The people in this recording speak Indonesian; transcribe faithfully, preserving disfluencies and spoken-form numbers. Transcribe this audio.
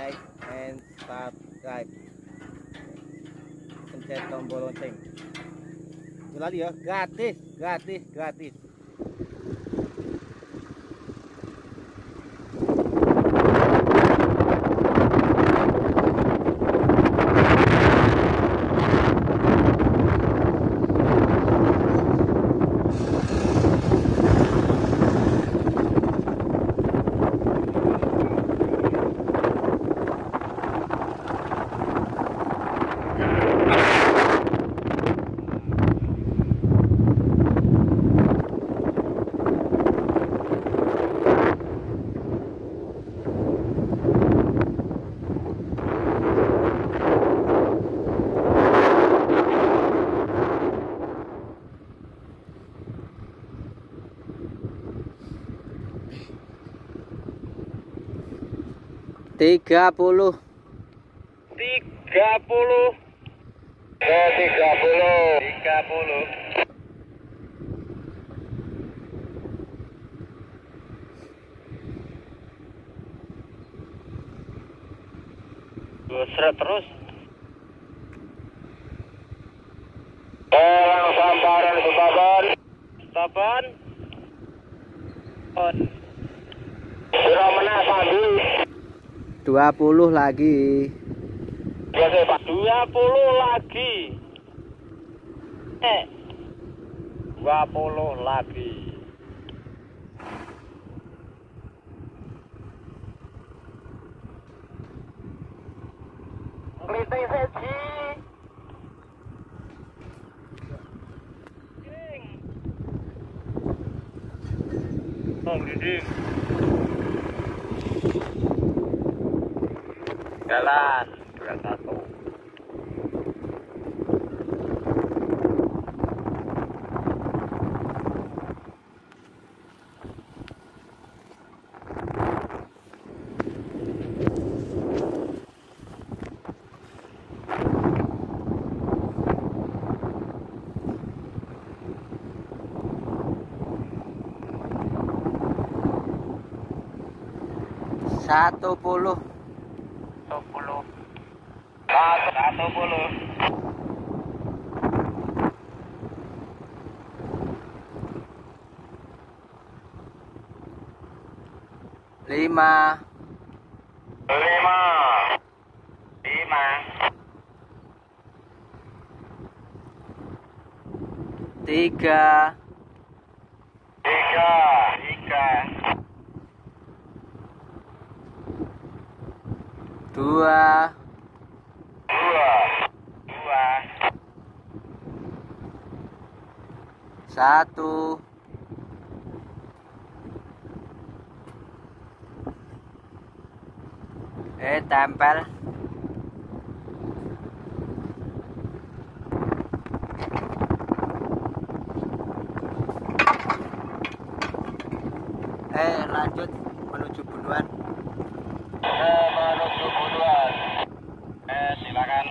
like and subscribe. Pencet tombol lonceng. Itu lagi ya, gratis, gratis, gratis. Tiga puluh, tiga puluh, tiga puluh, tiga puluh. Dua seret terus. Orang samparan setapan, setapan. On. Sudah menang pagi. Dua puluh lagi. Dua puluh lagi. Eh. Dua puluh lagi. Linteng seji. Ding. Tong ding. Jalan dua satu. Satu puluh. Satu puluh. Lima. Lima. Lima. Tiga. Tiga. Tiga. Dua. Satu. Eh, tempel. Eh, lanjut menuju bunuhan. Eh, menuju bunuhan. Eh, silakan.